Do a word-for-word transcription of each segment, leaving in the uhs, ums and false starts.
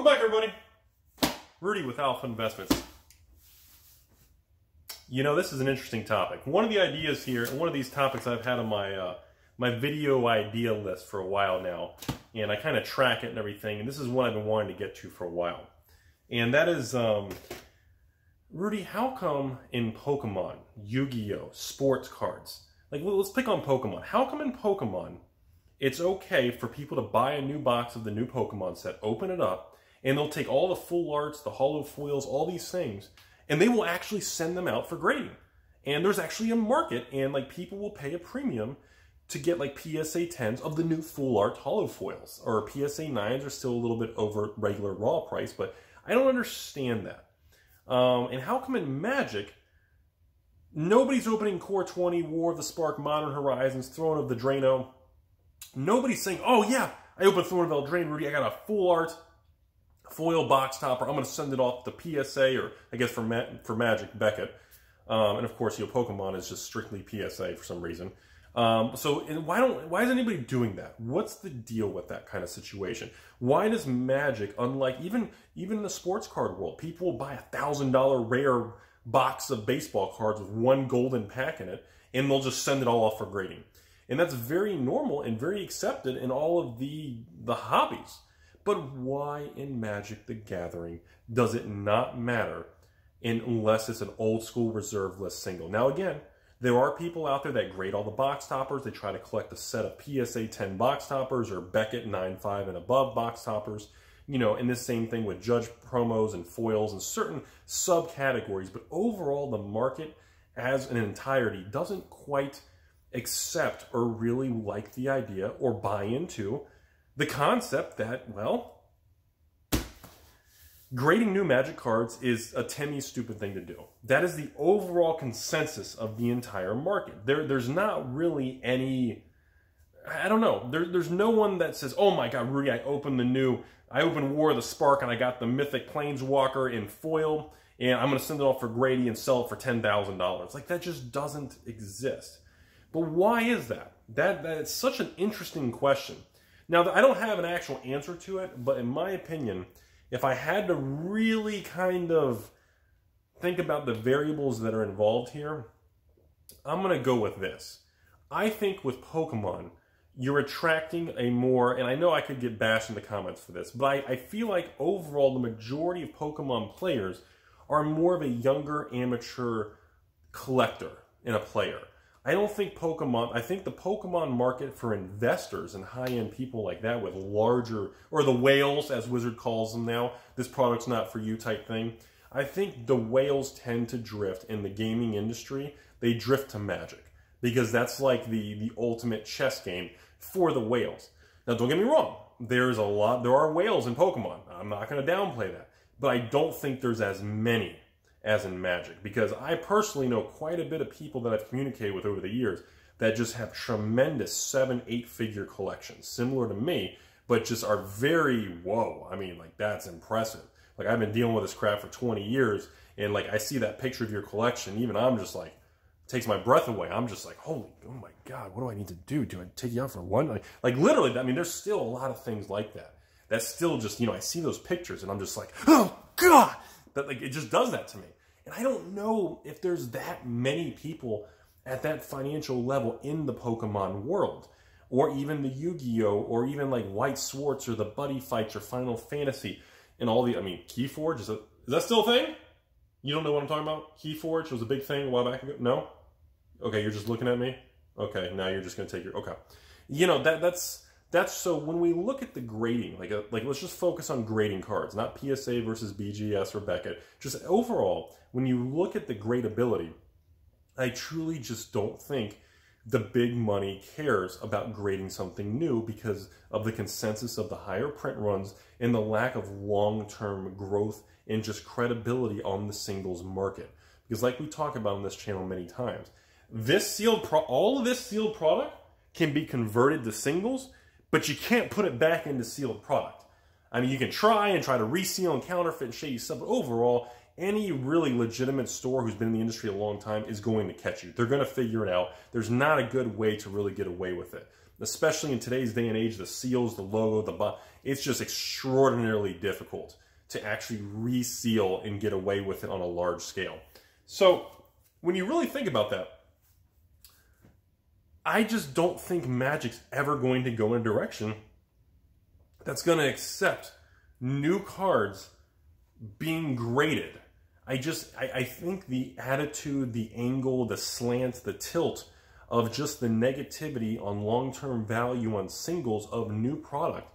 Welcome back, everybody. Rudy with Alpha Investments. You know, this is an interesting topic. One of the ideas here, and one of these topics I've had on my uh, my video idea list for a while now, and I kind of track it and everything, and this is one I've been wanting to get to for a while. And that is, um, Rudy, how come in Pokemon, Yu-Gi-Oh, sports cards, like, well, let's pick on Pokemon. How come in Pokemon, it's okay for people to buy a new box of the new Pokemon set, open it up, and they'll take all the full arts, the hollow foils, all these things, and they will actually send them out for grading. And there's actually a market, and like people will pay a premium to get like P S A tens of the new full art hollow foils, or P S A nines are still a little bit over regular raw price, but I don't understand that. Um, and how come in Magic, nobody's opening Core twenty, War of the Spark, Modern Horizons, Throne of the Eldraine. Nobody's saying, oh yeah, I opened Throne of Eldraine, Rudy, I got a full art foil box topper, I'm going to send it off to P S A, or I guess for, Ma for Magic, Beckett. Um, and of course, you know, Pokemon is just strictly P S A for some reason. Um, so and why don't why is anybody doing that? What's the deal with that kind of situation? Why does Magic, unlike even even in the sports card world, people buy a thousand dollar rare box of baseball cards with one golden pack in it, and they'll just send it all off for grading? And that's very normal and very accepted in all of the the hobbies. But why in Magic the Gathering does it not matter unless it's an old school reserve list single? Now again, there are people out there that grade all the box toppers. They try to collect a set of P S A ten box toppers or Beckett nine five and above box toppers. You know, and this same thing with judge promos and foils and certain subcategories. But overall, the market as an entirety doesn't quite accept or really like the idea or buy into the concept that, well, grading new Magic cards is a Timmy stupid thing to do. That is the overall consensus of the entire market. There, there's not really any, I don't know, there, there's no one that says, oh my God, Rudy, I opened the new, I opened War of the Spark and I got the Mythic Planeswalker in foil and I'm going to send it off for Grady and sell it for ten thousand dollars. Like, that just doesn't exist. But why is that? That, that it's such an interesting question. Now, I don't have an actual answer to it, but in my opinion, if I had to really kind of think about the variables that are involved here, I'm going to go with this. I think with Pokemon, you're attracting a more, and I know I could get bashed in the comments for this, but I, I feel like overall the majority of Pokemon players are more of a younger amateur collector and a player. I don't think Pokemon, I think the Pokemon market for investors and high-end people like that with larger, or the whales, as Wizard calls them now, this product's not for you type thing. I think the whales tend to drift in the gaming industry. They drift to Magic because that's like the, the ultimate chess game for the whales. Now, don't get me wrong. There's a lot, there are whales in Pokemon. I'm not going to downplay that. But I don't think there's as many as in Magic, because I personally know quite a bit of people that I've communicated with over the years that just have tremendous seven, eight figure collections, similar to me, but just are very, whoa, I mean, like, that's impressive. Like, I've been dealing with this crap for twenty years, and like, I see that picture of your collection, even I'm just like, takes my breath away. I'm just like, holy, oh my God, what do I need to do? Do I take you out for one? Like, like literally, I mean, there's still a lot of things like that. That's still just, you know, I see those pictures and I'm just like, oh God. That, like, it just does that to me. And I don't know if there's that many people at that financial level in the Pokemon world, or even the Yu-Gi-Oh, or even like White Swartz, or the Buddy Fights, or Final Fantasy, and all the, I mean, KeyForge, is, a, is that still a thing? You don't know what I'm talking about? KeyForge was a big thing a while back ago? No? Okay, you're just looking at me? Okay, now you're just going to take your, okay. You know, that that's, that's, so when we look at the grading, like, a, like let's just focus on grading cards, not P S A versus B G S or Beckett. Just overall, when you look at the gradability, I truly just don't think the big money cares about grading something new because of the consensus of the higher print runs and the lack of long-term growth and just credibility on the singles market. Because like we talk about on this channel many times, this sealed pro all of this sealed product can be converted to singles, but you can't put it back into sealed product. I mean, you can try and try to reseal and counterfeit and shady stuff, but overall, any really legitimate store who's been in the industry a long time is going to catch you. They're going to figure it out. There's not a good way to really get away with it. especially in today's day and age, the seals, the logo, the bu- it's just extraordinarily difficult to actually reseal and get away with it on a large scale. So when you really think about that, I just don't think Magic's ever going to go in a direction that's going to accept new cards being graded. I just, I, I think the attitude, the angle, the slant, the tilt of just the negativity on long-term value on singles of new product,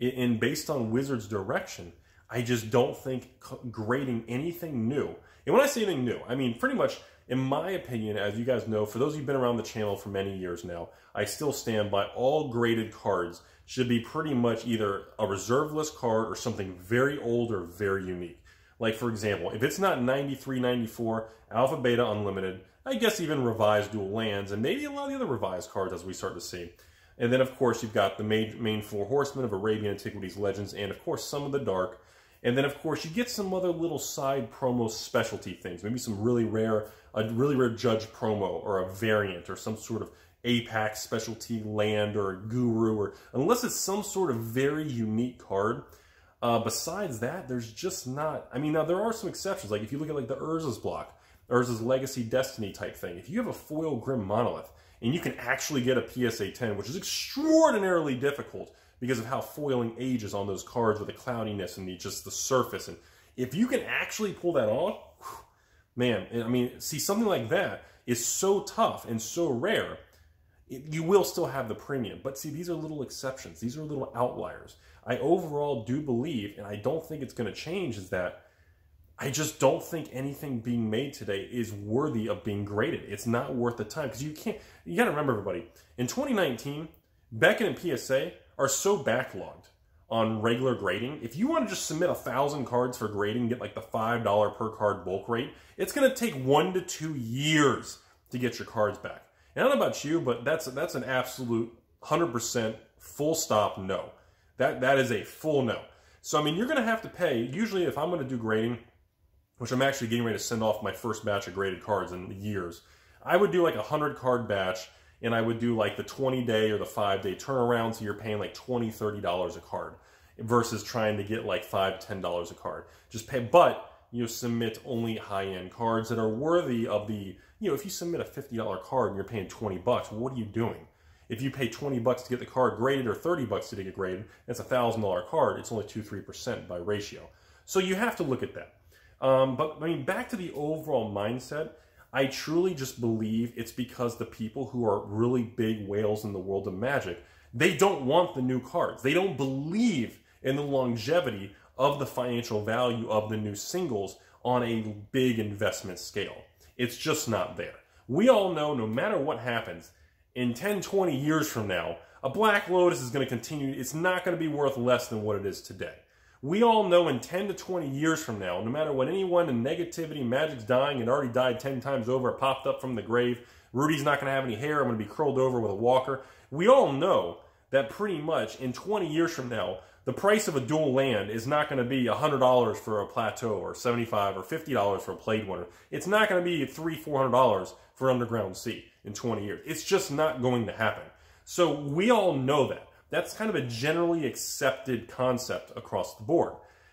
and based on Wizards' direction, I just don't think grading anything new. And when I say anything new, I mean pretty much, in my opinion, as you guys know, for those who've been around the channel for many years now, I still stand by all graded cards should be pretty much either a reserve list card or something very old or very unique. Like, for example, if it's not ninety-three, ninety-four, Alpha Beta Unlimited, I guess even revised Dual Lands, and maybe a lot of the other revised cards as we start to see. And then, of course, you've got the main, main four horsemen of Arabian Antiquities, Legends, and, of course, some of the Dark. And then, of course, you get some other little side promo specialty things. Maybe some really rare, a really rare judge promo or a variant or some sort of A PAC specialty land or a Guru. Or, unless it's some sort of very unique card. Uh, besides that, there's just not... I mean, now there are some exceptions. Like, if you look at, like, the Urza's block, Urza's Legacy Destiny type thing. If you have a foil Grim Monolith and you can actually get a P S A ten, which is extraordinarily difficult because of how foiling ages on those cards with the cloudiness and the, just the surface. And if you can actually pull that off, man, I mean, see, something like that is so tough and so rare, it, you will still have the premium. But see, these are little exceptions. These are little outliers. I overall do believe, and I don't think it's going to change, is that I just don't think anything being made today is worthy of being graded. It's not worth the time. Because you can't, you got to remember, everybody, in twenty nineteen, Beckett and P S A are so backlogged on regular grading. If you want to just submit a thousand cards for grading, get like the five dollar per card bulk rate, it's going to take one to two years to get your cards back. And I don't know about you, but that's that's an absolute one hundred percent full stop no. That, that is a full no. So, I mean, you're going to have to pay, usually if I'm going to do grading, which I'm actually getting ready to send off my first batch of graded cards in years, I would do like a hundred card batch, and I would do like the twenty day or the five day turnaround, so you're paying like twenty, thirty dollars a card versus trying to get like five, ten dollars a card. Just pay, but you know, submit only high-end cards that are worthy of the, you know, if you submit a fifty dollar card and you're paying twenty bucks, what are you doing? If you pay twenty bucks to get the card graded or thirty bucks to get it graded, that's a thousand dollar card, it's only two, three percent by ratio. So you have to look at that. Um, but, I mean, back to the overall mindset, I truly just believe it's because the people who are really big whales in the world of Magic, they don't want the new cards. They don't believe in the longevity of the financial value of the new singles on a big investment scale. It's just not there. We all know, no matter what happens, in ten, twenty years from now, a Black Lotus is going to continue. It's not going to be worth less than what it is today. We all know in ten to twenty years from now, no matter what anyone in negativity, Magic's dying and already died ten times over, popped up from the grave, Rudy's not going to have any hair, I'm going to be curled over with a walker. We all know that pretty much in twenty years from now, the price of a Dual Land is not going to be one hundred dollars for a Plateau or seventy-five dollars or fifty dollars for a Plague Winner. It's not going to be three hundred, four hundred dollars for Underground Sea in twenty years. It's just not going to happen. So we all know that. That's kind of a generally accepted concept across the board.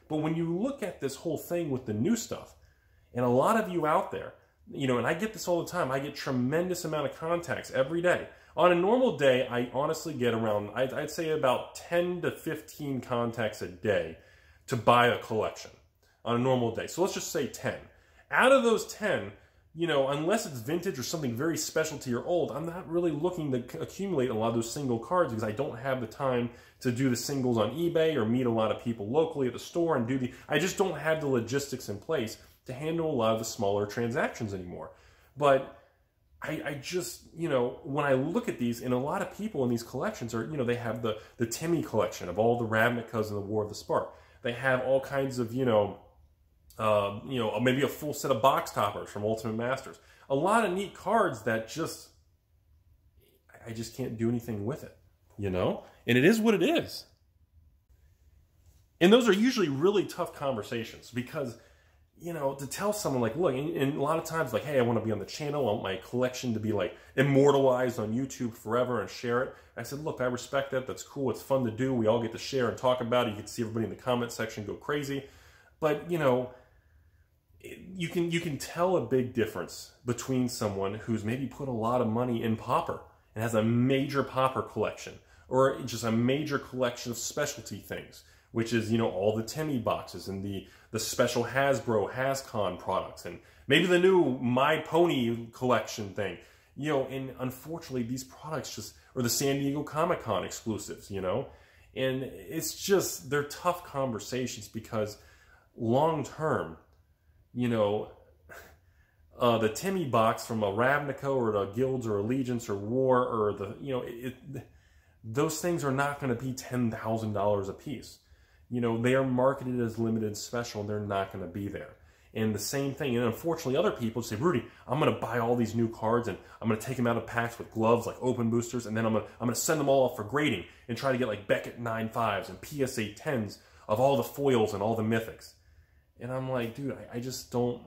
But when you look at this whole thing with the new stuff, and a lot of you out there, you know, and I get this all the time, I get tremendous amount of contacts every day. On a normal day, I honestly get around, I'd, I'd say about ten to fifteen contacts a day to buy a collection on a normal day. So let's just say ten. Out of those ten, you know, unless it's vintage or something very specialty or old, I'm not really looking to accumulate a lot of those single cards because I don't have the time to do the singles on eBay or meet a lot of people locally at the store and do the... I just don't have the logistics in place to handle a lot of the smaller transactions anymore. But I, I just, you know, when I look at these, and a lot of people in these collections are, you know, they have the, the Timmy collection of all the Ravnicas and the War of the Spark. They have all kinds of, you know... Uh, you know, maybe a full set of box toppers from Ultimate Masters. A lot of neat cards that just, I just can't do anything with it, you know? And it is what it is. And those are usually really tough conversations because you know, to tell someone, like, look, and, and a lot of times, like, hey, I want to be on the channel. I want my collection to be, like, immortalized on YouTube forever and share it. I said, look, I respect that. That's cool. It's fun to do. We all get to share and talk about it. You can see everybody in the comment section go crazy. But, you know, it, you can you can tell a big difference between someone who's maybe put a lot of money in Popper and has a major Popper collection, or just a major collection of specialty things, which is, you know, all the Timmy boxes and the, the special Hasbro, Hascon products, and maybe the new My Pony collection thing. You know, and unfortunately, these products just are the San Diego Comic-Con exclusives, you know? And it's just, they're tough conversations because long-term, you know, uh, the Timmy box from a Ravnica or a Guilds or Allegiance or War or the, you know, it, it, those things are not going to be ten thousand dollars a piece. You know, they are marketed as limited special, and they're not going to be there. And the same thing, and unfortunately other people say, Rudy, I'm going to buy all these new cards, and I'm going to take them out of packs with gloves, like open boosters, and then I'm going to, I'm going to send them all off for grading and try to get like Beckett nine fives and P S A tens of all the foils and all the mythics. And I'm like, dude, I, I just don't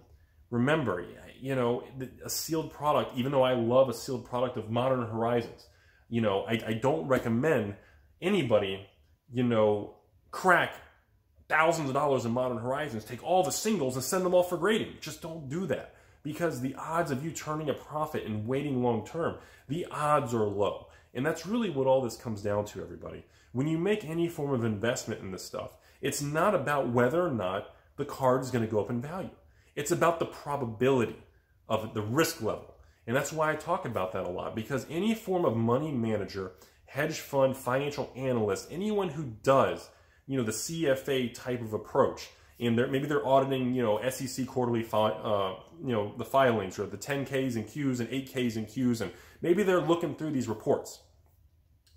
remember. You know, a sealed product, even though I love a sealed product of Modern Horizons, you know, I, I don't recommend anybody, you know, crack thousands of dollars in Modern Horizons, take all the singles and send them all for grading. Just don't do that, because the odds of you turning a profit and waiting long term, the odds are low. And that's really what all this comes down to, everybody. When you make any form of investment in this stuff, it's not about whether or not the card is going to go up in value. It's about the probability of the risk level. And that's why I talk about that a lot, because any form of money manager, hedge fund, financial analyst, anyone who does, you know, the C F A type of approach, and they're, maybe they're auditing, you know, S E C quarterly, uh, you know, the filings, or the ten Ks and Qs and eight Ks and Qs, and maybe they're looking through these reports.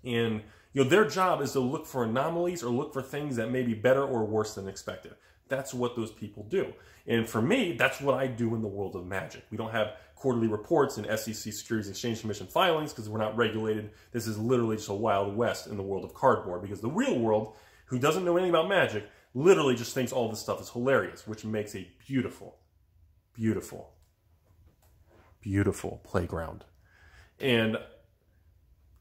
And, you know, their job is to look for anomalies or look for things that may be better or worse than expected. That's what those people do. And for me, that's what I do in the world of Magic. We don't have quarterly reports and S E C Securities Exchange Commission filings because we're not regulated. This is literally just a wild west in the world of cardboard, because the real world, who doesn't know anything about Magic, literally just thinks all this stuff is hilarious, which makes a beautiful, beautiful, beautiful playground. And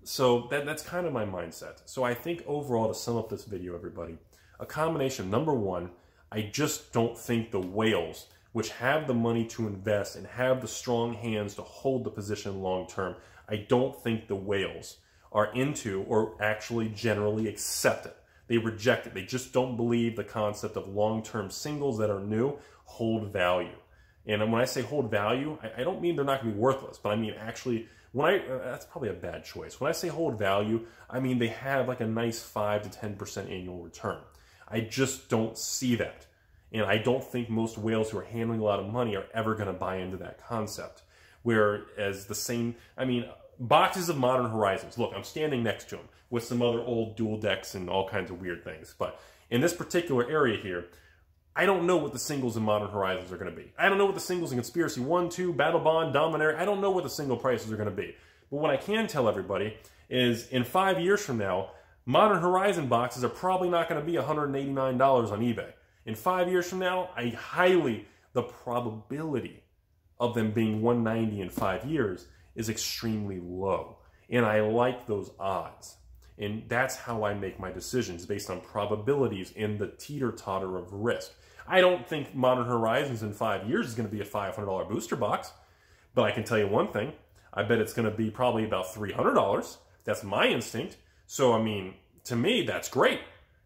so that, that's kind of my mindset. So I think overall, to sum up this video, everybody, a combination of, number one, I just don't think the whales, which have the money to invest and have the strong hands to hold the position long term, I don't think the whales are into or actually generally accept it. They reject it. They just don't believe the concept of long-term singles that are new hold value. And when I say hold value, I, I don't mean they're not going to be worthless, but I mean actually, when I uh, that's probably a bad choice. When I say hold value, I mean they have like a nice five to ten percent annual return. I just don't see that. And I don't think most whales who are handling a lot of money are ever going to buy into that concept. Whereas the same, I mean, boxes of Modern Horizons. Look, I'm standing next to them with some other old dual decks and all kinds of weird things. But in this particular area here, I don't know what the singles in Modern Horizons are going to be. I don't know what the singles in Conspiracy one, two, Battle Bond, Dominaria, I don't know what the single prices are going to be. But what I can tell everybody is in five years from now, Modern Horizon boxes are probably not going to be one hundred eighty-nine dollars on eBay. In five years from now, I highly, the probability of them being one ninety in five years is extremely low. And I like those odds. And that's how I make my decisions, based on probabilities and the teeter-totter of risk. I don't think Modern Horizons in five years is going to be a five hundred dollar booster box. But I can tell you one thing. I bet it's going to be probably about three hundred dollars. That's my instinct. So, I mean, to me, that's great.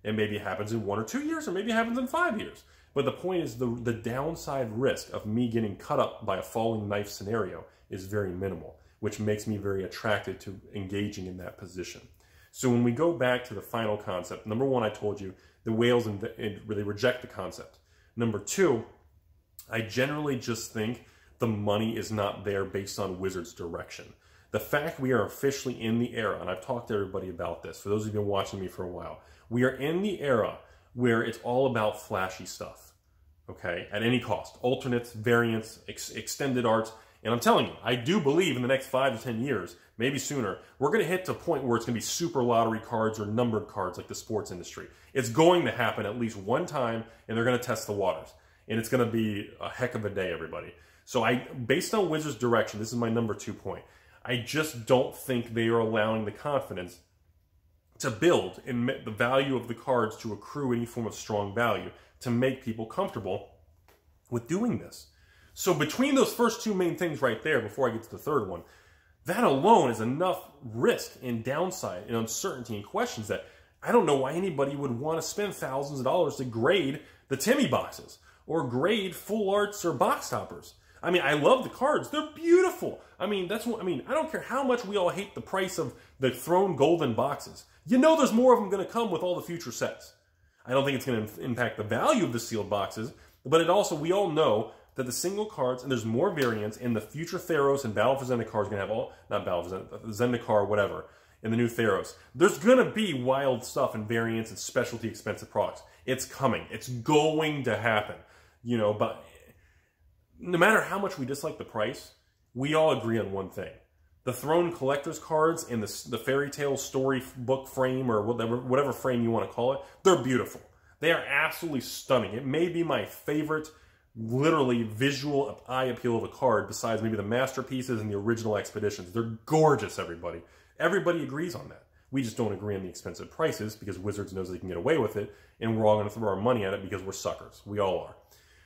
And maybe it happens in one or two years, or maybe it happens in five years. But the point is, the, the downside risk of me getting cut up by a falling knife scenario is very minimal, which makes me very attracted to engaging in that position. So when we go back to the final concept, number one, I told you, the whales and really reject the concept. Number two, I generally just think the money is not there based on Wizards' direction. The fact we are officially in the era, and I've talked to everybody about this, for those who've been watching me for a while, we are in the era where it's all about flashy stuff, okay, at any cost. Alternates, variants, ex extended arts. And I'm telling you, I do believe in the next five to ten years, maybe sooner, we're going to hit to a point where it's going to be super lottery cards or numbered cards like the sports industry. It's going to happen at least one time, and they're going to test the waters. and it's going to be a heck of a day, everybody. So I, based on Wizards' direction, this is my number two point. I just don't think they are allowing the confidence to build and the value of the cards to accrue any form of strong value to make people comfortable with doing this. So between those first two main things right there, before I get to the third one, that alone is enough risk and downside and uncertainty and questions that I don't know why anybody would want to spend thousands of dollars to grade the Timmy boxes or grade full arts or box toppers. I mean, I love the cards. They're beautiful. I mean, that's what I mean. I don't care how much we all hate the price of the Throne Golden boxes. You know there's more of them going to come with all the future sets. I don't think it's going to impact the value of the sealed boxes, but it also, we all know that the single cards, and there's more variants, and the future Theros and Battle for Zendikar is going to have all, not Battle for Zendikar, Zendikar, whatever, and the new Theros. There's going to be wild stuff and variants and specialty expensive products. It's coming. It's going to happen. You know, but no matter how much we dislike the price, we all agree on one thing. The Throne Collector's cards and the, the fairy tale story book frame, or whatever, whatever frame you want to call it, they're beautiful. They are absolutely stunning. It may be my favorite, literally, visual eye appeal of a card, besides maybe the masterpieces and the original expeditions. They're gorgeous, everybody. Everybody agrees on that. We just don't agree on the expensive prices because Wizards knows they can get away with it, and we're all going to throw our money at it because we're suckers. We all are.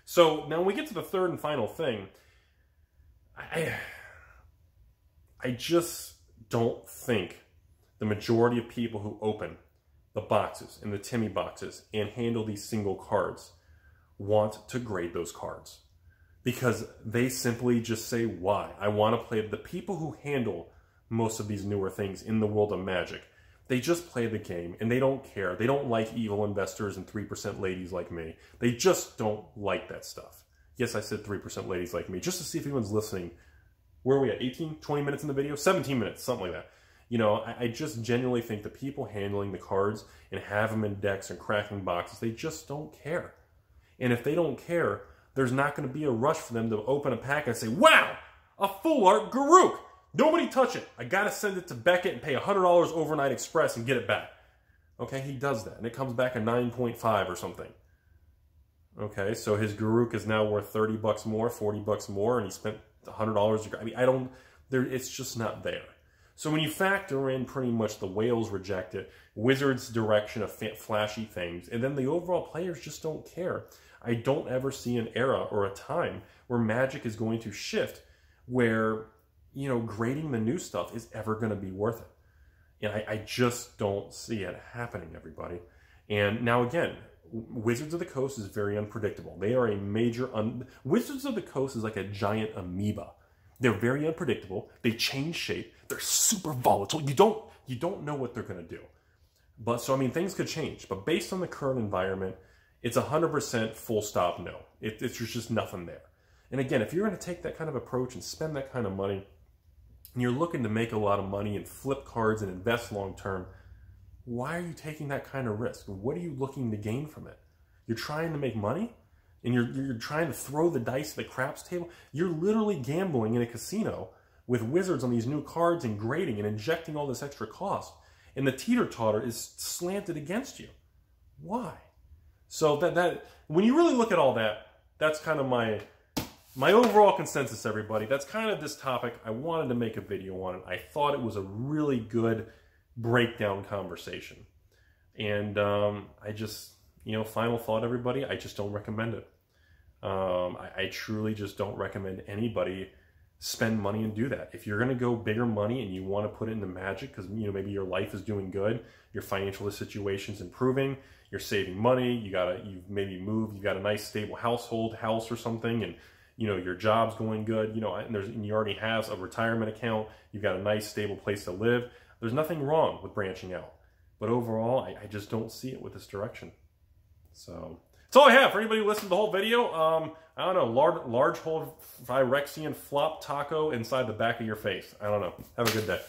So now when we get to the third and final thing, I, I just don't think the majority of people who open the boxes and the Timmy boxes and handle these single cards want to grade those cards, because they simply just say, why? I want to play. The people who handle most of these newer things in the world of Magic, they just play the game and they don't care. They don't like evil investors and three percent ladies like me. They just don't like that stuff. Yes, I said three percent ladies like me, just to see if anyone's listening. Where are we at? eighteen, twenty minutes in the video? seventeen minutes, something like that. You know, I, I just genuinely think the people handling the cards and have them in decks and cracking boxes, they just don't care. And if they don't care, there's not going to be a rush for them to open a pack and say, wow, a full art Guru. Nobody touch it. I got to send it to Beckett and pay one hundred dollars overnight express and get it back. Okay, he does that. And it comes back a nine point five or something. Okay, so his Guru is now worth thirty bucks more, forty bucks more, and he spent one hundred dollars. I mean, I don't, there, it's just not there. So when you factor in pretty much the whales reject it, Wizards' direction of flashy things, and then the overall players just don't care. I don't ever see an era or a time where Magic is going to shift where, you know, grading the new stuff is ever going to be worth it. And I, I just don't see it happening, everybody. And now again, Wizards of the Coast is very unpredictable. They are a major... Un Wizards of the Coast is like a giant amoeba. They're very unpredictable. They change shape. They're super volatile. You don't, you don't know what they're going to do. But so, I mean, things could change. But based on the current environment, it's one hundred percent full stop no. It, it's there's just nothing there. And again, if you're going to take that kind of approach and spend that kind of money, and you're looking to make a lot of money and flip cards and invest long term, why are you taking that kind of risk? What are you looking to gain from it? You're trying to make money? And you're, you're trying to throw the dice at the craps table? You're literally gambling in a casino with Wizards on these new cards and grading and injecting all this extra cost. And the teeter-totter is slanted against you. Why? So that, that when you really look at all that, that's kind of my, my overall consensus, everybody. That's kind of this topic. I wanted to make a video on it. I thought it was a really good breakdown conversation. And um, I just... You know, final thought, everybody, I just don't recommend it. Um, I, I truly just don't recommend anybody spend money and do that. If you're going to go bigger money and you want to put it into Magic because, you know, maybe your life is doing good, your financial situation's improving, you're saving money, you gotta, you've maybe moved, you've got a nice stable household, house or something, and, you know, your job's going good, you know, and, there's, and you already have a retirement account, you've got a nice stable place to live. There's nothing wrong with branching out. But overall, I, I just don't see it with this direction. So that's all I have for anybody who listened to the whole video. Um, I don't know, large, large hole Phyrexian flop taco inside the back of your face. I don't know. Have a good day.